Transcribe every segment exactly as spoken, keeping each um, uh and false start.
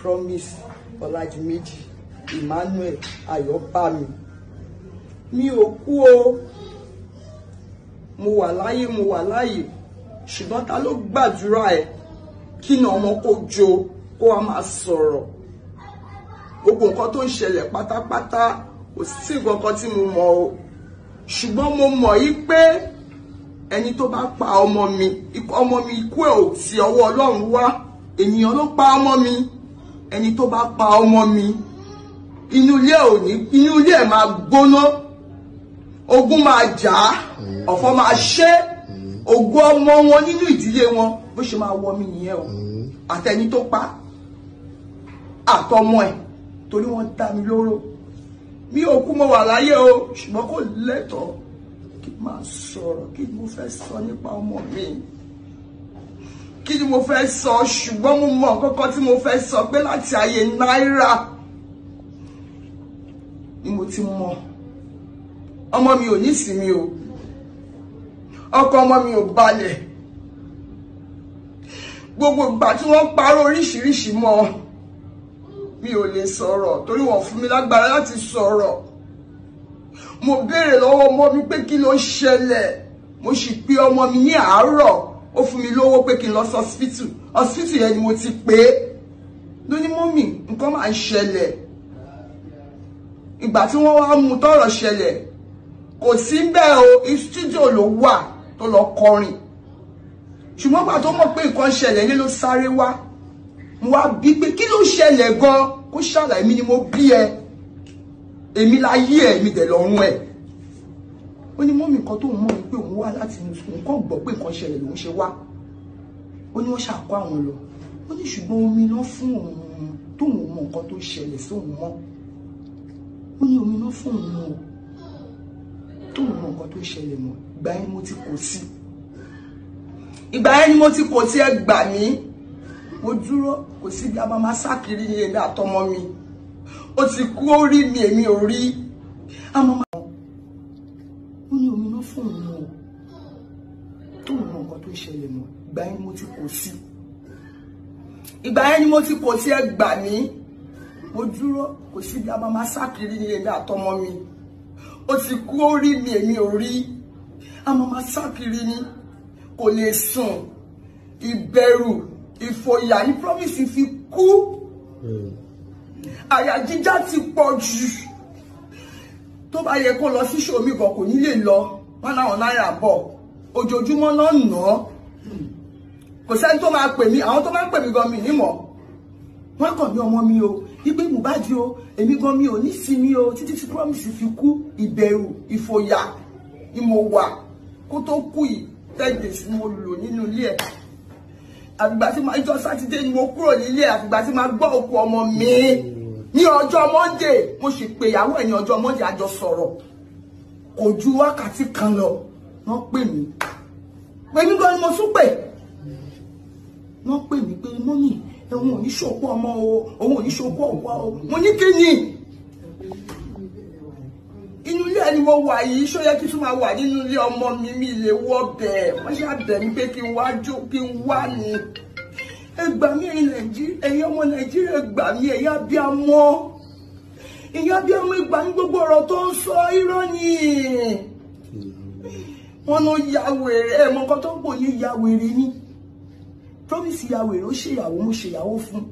Promise Olajimiji Emmanuel Ayopale. Mi ò kú o, mo wà láyé, mo wà láyé, ṣùgbọ́n ta ló gbàdúrà ẹ kí na ọmọ kó jó kó a máa sọ̀rọ̀. Gbogbo nǹkan tó ń ṣẹlẹ̀ pátápátá kò sí nǹkan tí mo mọ̀ o, ṣùgbọ́n mo mọ̀ yí pé ẹni tó bá pa ọmọ mi, ọmọ mi ikú ẹ̀ ò ti ọwọ́ Ọlọ́run wá. Ènìyàn ló pa ọmọ mi, ẹni tó bá pa ọmọ mi inú ilé ò ní, inú ilé ẹ̀ máa gbóná, ogun máa jà, ọ̀fọ̀ máa ṣẹ́, ogun ọmọ wọn nínú ìdílé wọn bó ṣe máa wọ mi nìyẹn o, àtẹni tó pa àtọmọ ẹ̀, torí wọ́n dá mi lóró. Mi ò kú, mo wà láyé o, ṣùgbọ́n kò lẹ́tọ̀ọ́ kí máa sọ̀rọ̀, kí mo fẹ́ sọ nípa ọmọ mi, kí ni mo fẹ́ sọ, ṣùgbọ́n mo mọ kọ́kọ́ tí mo fẹ́ sọ pé láti ayé náírà ni mo ti mọ ọmọ mi ò ní ìsinmi o, ọkàn ọmọ mi ò balẹ̀, gbogbo ìgbà tí wọ́n parọ́ oríṣiríṣi mọ́ mi ò lè sọ̀rọ̀ torí wọ́n fún mi lágbára láti sọ̀rọ̀. Mo béèrè lọ́wọ́ ọmọ mi pé kí ló ṣẹlẹ̀, mo sì pe ọmọ mi ní àárọ̀, ó fún mi lówó pé kí n lọ sí hospital, hospital yẹn ni mo ti pè é, ló ní mọ́mì nǹkan máa ń ṣẹlẹ̀. Ìgbà tí wọ́n wá mú tọ́rọ̀ ṣẹlẹ̀ kò sí bẹ́ẹ̀ o, studio ló wà tó lọ kọrin, ṣùgbọ́n gbà tó mọ̀ pé nǹkan ṣẹlẹ̀ ní ló sáré wá. Mo wá bí pé kí ló ṣẹlẹ̀ gan, kó ṣàlàyé, mi ni mo bí ẹ, èmi láyé ẹ, èmi dẹ̀ lọ́rùn ẹ. Ó ní mọ́mì nǹkan tó ń mọ̀ pé òun wá láti inú sùn, nǹkan gbọ́ pé nǹkan ṣẹlẹ̀ lòun ṣe wá. Ó ní wọ́n ṣàkó àwọn lọ, ó ní ṣùgbọ́n omi náà fún òun tóun mọ nǹkan tó ṣẹlẹ̀ sóun mọ́. Ó ní omi náà fún òun o tóun mọ nǹkan tó ṣẹlẹ̀ mọ́. Ìgbà yẹn ni mo ti kò sí, ìgbà yẹn ni mo ti kò sí, ẹ gbà mí. Mo dúró, kò sí bí a máa máa sá kiri ní èmi àtọmọ mi, ó ti kú, ó rí mi, èmi ò rí àmọ́. Fún mi o tó mọ nǹkan tó ṣẹlẹ̀ mọ́. Ìgbà yẹn ni mo ti kò sí, ìgbà yẹn ni mo ti kò sí, ẹ gbà mí. Mo dúró, kò sí bí a máa máa sá kiri ní èmi àtọmọ mi, ó ti kú, ó rí mi, èmi ò rí a máa máa sá kiri ní, kò lè sùn, ìbẹ̀rù ìfòyà ní Promise fi kú, àyà jíjá ti pọ̀ jù, tó bá yẹ kó lọ sí ṣòmí kan kò ní lè lọ. Wọ́n láwọn náírà bọ̀ ojoojúmọ́ lọ́nà, kò sẹ́ni tó máa pè mí, àwọn tó máa ń pè mí gan mi nímọ̀, wọ́n kàn bí ọmọ mi o, igbé ìbùbájú o, èmi gan mi ò ní sinmi o, títí tí Promise fi kú. Ìbẹ̀rù ìfòyà ni mo wà kó tó kú yìí, tẹ́jẹ̀ sí mo lò nínú ilé ẹ̀, àfìgbà tí máa jọ sátidé ni mo kúrò nílé, àfìgbà tí máa gbọ́ òkú ọmọ mi ní ọjọ́ Monday. Mo sì pe ìyàwó ẹ̀ ní ọjọ́ Monday, àjọ sọ̀rọ̀ kò ju wákàtí kan lọ, wọ́n pè mí pé mí gan ni mo tún pè, wọ́n pè mí pé mọ́mì ẹ̀wọ̀n ò ní ṣòkó ọmọ o, òun ò ní ṣòkó ọ̀pá o. Mo ní kí ni, inú ilé ẹni mo wà yìí, ṣó yẹ kí tún máa wà nínú ilé ọmọ mi? Mi lè wọ bẹ́ẹ̀, wọ́n ṣe àbẹ̀ mi pé kí n wá jó, kí n wá ní. Ẹ gbà mí ẹ̀yin ọmọ Nàìjíríà, ẹ gbà mí ẹ̀yin abiyamọ, ìyá bí ọmọ ìgbà ní gbogbo ọ̀rọ̀ tó ń sọ irọ́ ni. Wọ́n ló ya wèrè, ẹ mọ nǹkan tó ń pò ní ya wèrè ni. Promise ya wèrè, ó ṣèyàwó, mo ṣèyàwó fún,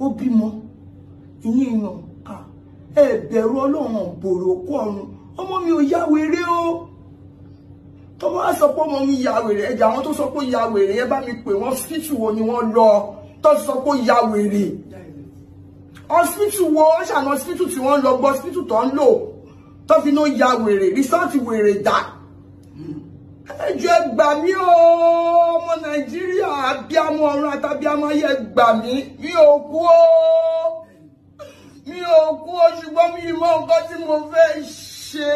ó bímọ, ìyẹn ìran ẹ bẹ̀rù Ọlọ́run bòrò kó ọrùn. Ọmọ mi ò ya wèrè o, tọ́mọ á sọ pé ọmọ mi ya wèrè, ẹjà àwọn tó sọ pé ya wèrè yẹn bá mi pè wọ́n, fítù wo ni wọ́n lọ tó sọ pé ya wèrè? Hospital wo, ṣàna hospital tí wọ́n lọ gbọ́, hospital tó ń lò tó fi náà ya wèrè, resọ́ọ̀tì wèrè dà. Ẹ jọ̀ọ́ ẹ gbà mí o, ọmọ Nàìjíríà, abiyamọ ọ̀run àtàbíamọ ayé, ẹ gbà mí. Mi ò kú o, mi ò kú o, ṣùgbọ́n mi mọ nǹkan tí mo fẹ́ ṣe,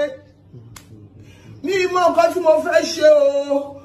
mi mọ nǹkan tí mo fẹ́ ṣe o.